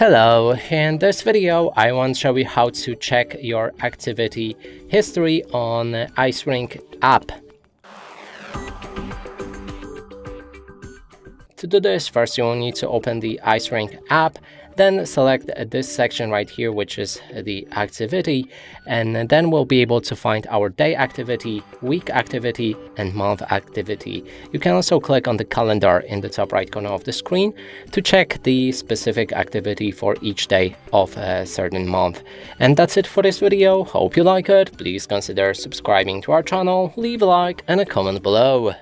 Hello, in this video I want to show you how to check your activity history on ICE RING app. To do this, first you will need to open the ICE RING app, then select this section right here, which is the activity, and then we'll be able to find our day activity, week activity, and month activity. You can also click on the calendar in the top right corner of the screen to check the specific activity for each day of a certain month. And that's it for this video. Hope you like it. Please consider subscribing to our channel, leave a like and a comment below.